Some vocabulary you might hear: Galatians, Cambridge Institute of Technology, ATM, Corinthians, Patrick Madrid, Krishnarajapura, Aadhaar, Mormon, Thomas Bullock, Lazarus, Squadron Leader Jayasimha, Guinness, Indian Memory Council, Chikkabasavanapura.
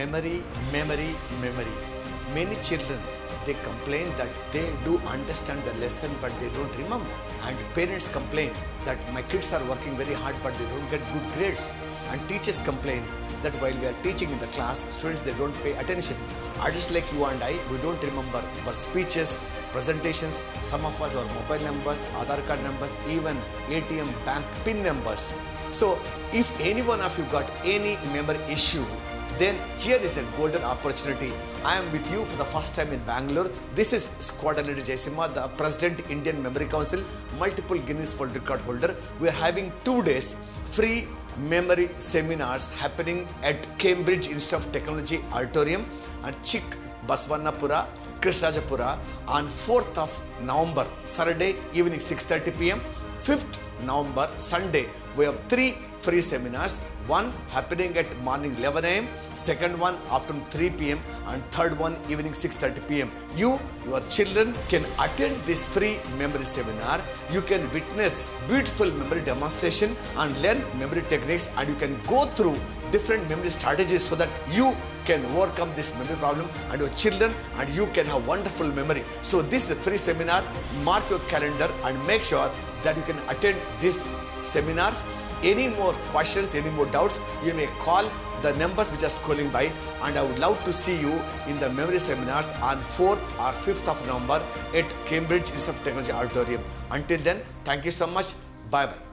Memory, memory, memory. Many children, they complain that they do understand the lesson but they don't remember. And parents complain that my kids are working very hard but they don't get good grades. And teachers complain that while we are teaching in the class, students, they don't pay attention. Artists like you and I, we don't remember our speeches, presentations, some of us our mobile numbers, Aadhaar card numbers, even ATM bank PIN numbers. So if any one of you got any memory issue, then here is a golden opportunity. I am with you for the first time in Bangalore. This is Squadron Leader Jayasimha, the President, Indian Memory Council, multiple Guinness World Record holder. We are having 2 days free memory seminars happening at Cambridge Institute of Technology Auditorium and Chikkabasavanapura, Krishnarajapura on 4th of November, Saturday evening 6:30 p.m. 5th November, Sunday, we have 3 free seminars. One happening at morning 11 a.m, second one afternoon 3 p.m. and third one evening 6:30 p.m. You, your children can attend this free memory seminar. You can witness beautiful memory demonstration and learn memory techniques, and you can go through different memory strategies so that you can overcome this memory problem and your children, and you can have wonderful memory. So this is a free seminar. Mark your calendar and make sure that you can attend these seminars. Any more questions, any more doubts, you may call the numbers which are scrolling by, and I would love to see you in the memory seminars on 4th or 5th of November at Cambridge Institute of Technology Auditorium. Until then, thank you so much. Bye-bye.